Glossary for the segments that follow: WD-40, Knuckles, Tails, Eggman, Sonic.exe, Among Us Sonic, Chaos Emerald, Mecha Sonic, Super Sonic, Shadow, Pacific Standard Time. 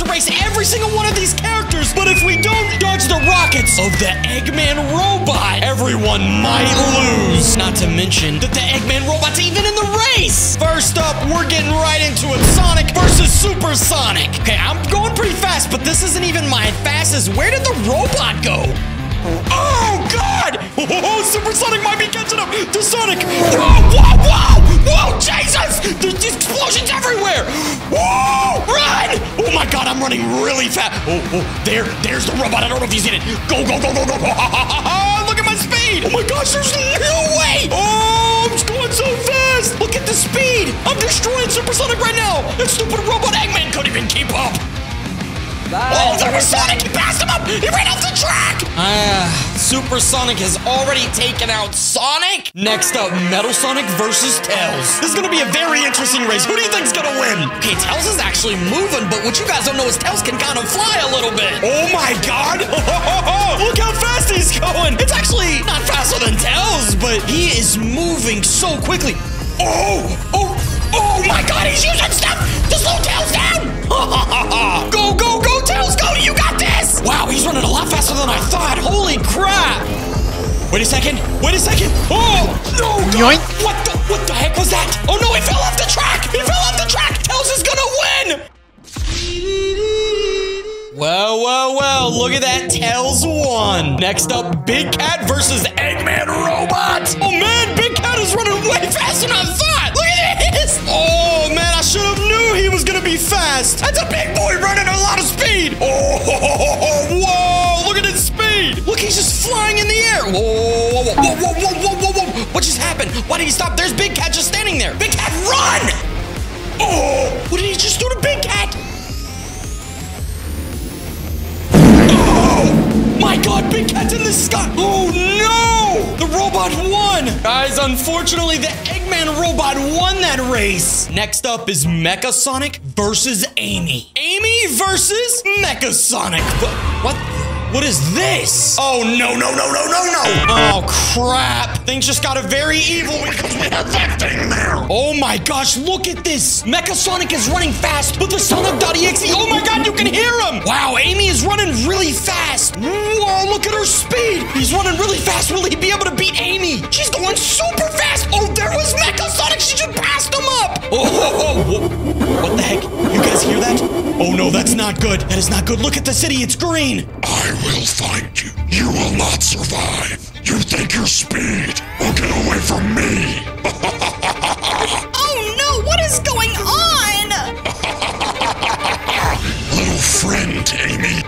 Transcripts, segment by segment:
to race every single one of these characters, but if we don't dodge the rockets of the Eggman robot, everyone might lose. Not to mention that the Eggman robot's even in the race. First up, we're getting right into it. Sonic versus Super Sonic. Okay, I'm going pretty fast, but this isn't even my fastest. Where did the robot go? Oh, God! Oh, Super Sonic might be catching up to Sonic! Whoa, whoa, whoa! Whoa, Jesus! There's explosions everywhere! Whoa! Run! Oh, my God, I'm running really fast. Oh, oh, there's the robot. I don't know if he's in it. Go, go, go, go, go, go! Look at my speed! Oh, my gosh, there's no way! Oh, I'm going so fast! Look at the speed! I'm destroying Super Sonic right now! That stupid robot Eggman couldn't even keep up! Oh, there was Sonic! He passed him up! He ran off the track! Super Sonic has already taken out Sonic. Next up, Metal Sonic versus Tails. This is gonna be a very interesting race. Who do you think's gonna win? Okay, Tails is actually moving, but what you guys don't know is Tails can kind of fly a little bit. Oh my God! Look how fast he's going! It's actually not faster than Tails, but he is moving so quickly. Oh! Oh! Oh my God! He's using stuff to slow Tails down! Go, go, go! Tails, go! You got this! Wow, he's running a lot faster than I thought. Holy crap! Wait a second. Wait a second. Oh, no. Yoink. What the heck was that? Oh, no, he fell off the track. He fell off the track. Tails is gonna win. Well, well, well, look at that. Tails won. Next up, Big Cat versus Eggman Robot. Oh, man, Big Cat is running way faster than I thought. Look at this. Oh, man, I should have knew he was gonna be fast. That's a big boy running a lot of speed. Oh, ho, ho, ho, ho. Whoa, look at his speed. Look, he's just flying in the air. Whoa, whoa, whoa, whoa, whoa, whoa, whoa, whoa, whoa. What just happened? Why did he stop? There's Big Cat just standing there. Big Cat, run. Oh, what did he just do to Big Cat? My God, Big Cat's in the sky. Oh, no. The robot won. Guys, unfortunately, the Eggman robot won that race. Next up is Mecha Sonic versus Amy. Amy versus Mecha Sonic. What? What is this? Oh, no, no, no, no, no, no. Oh, crap. Things just got a very evil because we have that thing now. Oh, my gosh. Look at this. Mecha Sonic is running fast with the Sonic.exe. Oh, my God. You can hear him. Wow. Amy is running really fast. Whoa, look at her speed. He's running really fast. Will he be able to beat Amy? She's going super fast. Oh, there was Mecha Sonic. She just passed him up. Oh, oh, oh. What the heck? You guys hear that? Oh, no, that's not good. That is not good. Look at the city. It's green. I will find you. You will not survive. You think your speed will get away from me. Oh no, what is going on? Little friend, Amy.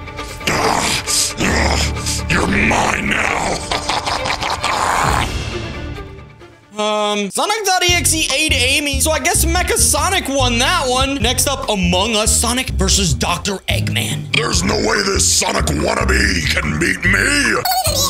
You're mine now. Sonic.exe ate Amy, so I guess Mecha Sonic won that one. Next up, Among Us Sonic versus Dr. Eggman. There's no way this Sonic wannabe can beat me.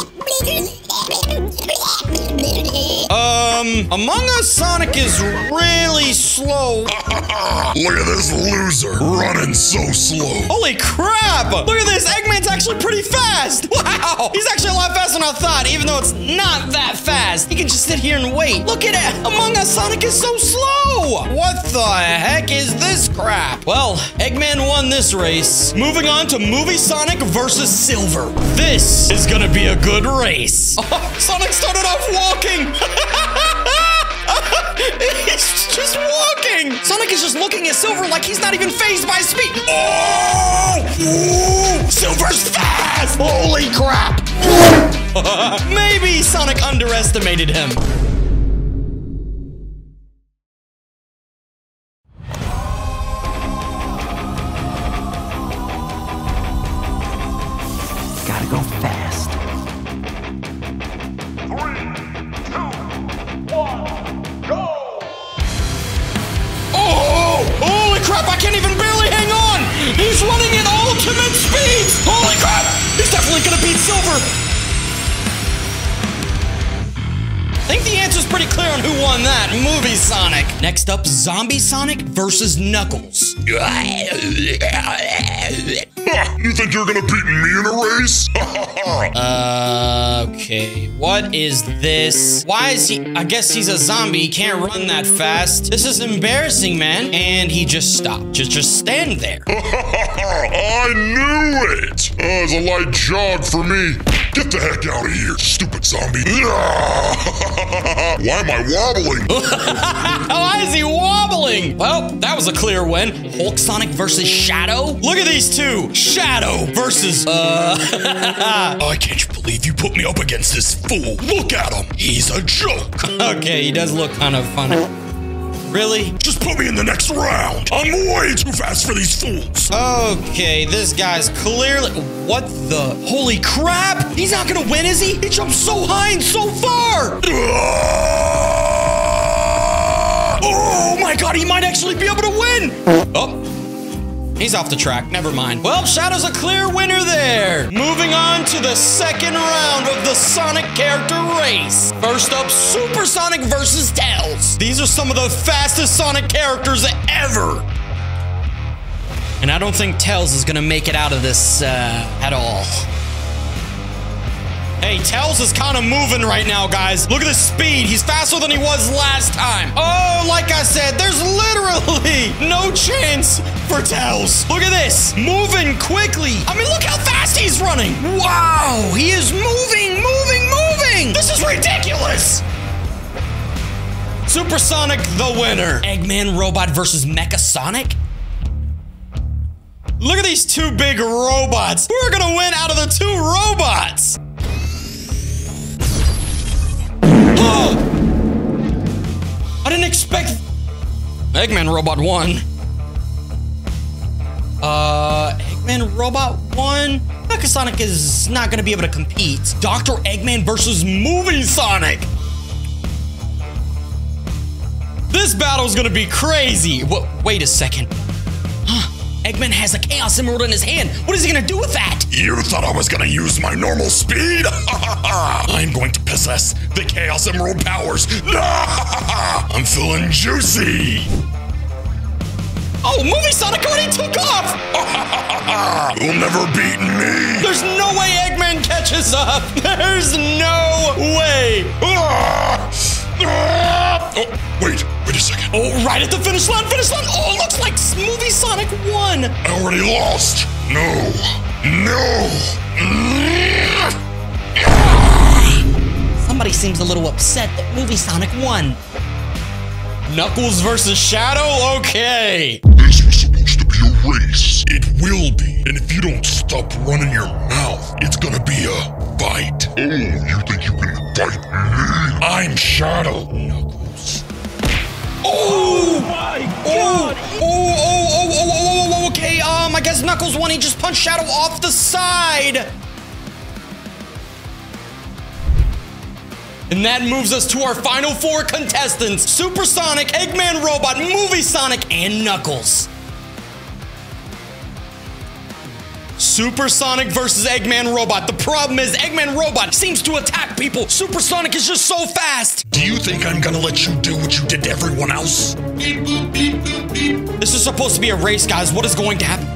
Among Us Sonic is really slow. Look at this loser running so slow. Holy crap! Look at this, Eggman's actually pretty fast. Wow, he's actually a lot faster than I thought, even though it's not that fast. He can just sit here and wait. Look at it, Among Us Sonic is so slow. What the heck is this crap? Well, Eggman won this race. Moving on to Movie Sonic versus Silver. This is gonna be a good race. Oh, Sonic started off walking. He's just walking. Sonic is just looking at Silver like he's not even fazed by speed. Oh! Ooh, Silver's fast! Holy crap! Maybe Sonic underestimated him. Gotta go fast. 3, 2, 1, go! Crap, I can't even barely hang on! He's running at ultimate speed! Holy crap! He's definitely gonna beat Silver! I think the answer's pretty clear on who won that. Movie Sonic. Next up, Zombie Sonic versus Knuckles. You think you're gonna beat me in a race? Okay. What is this? Why is he? I guess he's a zombie. He can't run that fast. This is embarrassing, man. And he just stopped. Just stand there. I knew it. Oh, it's a light jog for me. Get the heck out of here, stupid zombie. Why am I wobbling? Why is he wobbling? Well, that was a clear win. Hulk Sonic versus Shadow? Look at these two. Shadow versus, Oh, I can't believe you put me up against this fool. Look at him. He's a joke. Okay, he does look kind of funny. Really? Just put me in the next round. I'm way too fast for these fools. Okay, this guy's clearly... What the... Holy crap! He's not gonna win, is he? He jumped so high and so far! Oh my god, he might actually be able to win! Oh. He's off the track. Never mind. Well, Shadow's a clear winner there. Moving on to the second round of the Sonic character race. First up, Super Sonic versus Tails. These are some of the fastest Sonic characters ever. And I don't think Tails is going to make it out of this at all. Hey, Tails is kind of moving right now, guys. Look at the speed. He's faster than he was last time. Oh, like I said, there's literally no chance for Tails. Look at this. Moving quickly. I mean, look how fast he's running. Wow, he is moving, moving, moving. This is ridiculous. Super Sonic, the winner. Eggman Robot versus Mecha Sonic? Look at these two big robots. We're going to win out of the two robots. I didn't expect... Eggman Robot 1. Eggman Robot 1? Mecha Sonic is not going to be able to compete. Dr. Eggman versus Moving Sonic. This battle is going to be crazy. Wait a second. Eggman has a Chaos Emerald in his hand. What is he going to do with that? You thought I was going to use my normal speed? I'm going to possess the Chaos Emerald powers. I'm feeling juicy. Oh, Movie Sonic already took off. You'll never beat me. There's no way Eggman catches up. There's no way. Oh, wait a second. Oh, right at the finish line, Oh, looks like Movie Sonic won. I already lost. No. Somebody seems a little upset that Movie Sonic won. Knuckles versus Shadow? Okay. This was supposed to be a race. It will be. And if you don't stop running your mouth, it's gonna be a fight. Oh, you think you can fight me? I'm Shadow. Knuckles. Oh! Oh my god! Oh, okay, I guess Knuckles won. He just punched Shadow off the side. And that moves us to our final four contestants. Super Sonic, Eggman Robot, Movie Sonic, and Knuckles. Super Sonic versus Eggman Robot. The problem is Eggman Robot seems to attack people. Super Sonic is just so fast. Do you think I'm gonna let you do what you did to everyone else? Beep, beep, beep, beep, beep. This is supposed to be a race, guys. What is going to happen?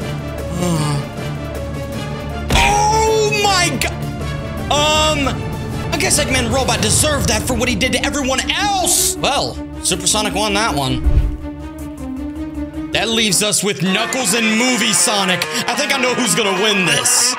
Oh my god. I guess Eggman Robot deserved that for what he did to everyone else. Well, Super Sonic won that one. That leaves us with Knuckles and Movie Sonic. I think I know who's gonna win this.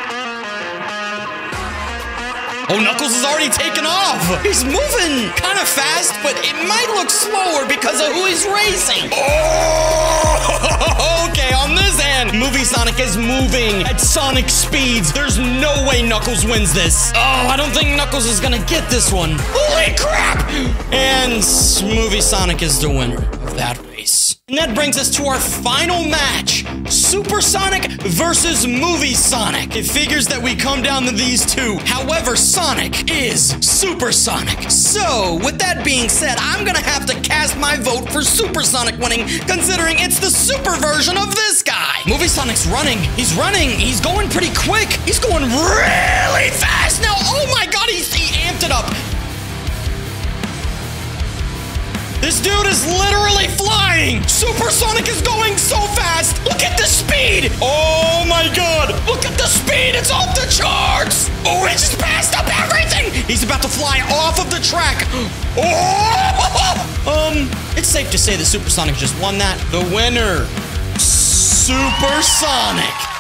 Oh, Knuckles is already taken off. He's moving kind of fast, but it might look slower because of who he's racing. Oh, okay, on this end, Movie Sonic is moving at Sonic speeds. There's no way Knuckles wins this. Oh, I don't think Knuckles is gonna get this one. Holy crap! And Movie Sonic is the winner of that race. And that brings us to our final match, Super Sonic versus Movie Sonic. It figures that we come down to these two. However, Sonic is Super Sonic. So, with that being said, I'm gonna have to cast my vote for Super Sonic winning, considering it's the super version of this guy. Movie Sonic's running. He's running. He's going pretty quick. He's going really fast now. Oh my god, he amped it up. This dude is literally flying! Super Sonic is going so fast! Look at the speed! Oh my god! Look at the speed is off the charts! Oh, he just passed up everything! He's about to fly off of the track! Oh! It's safe to say that Super Sonic just won that. The winner, Super Sonic!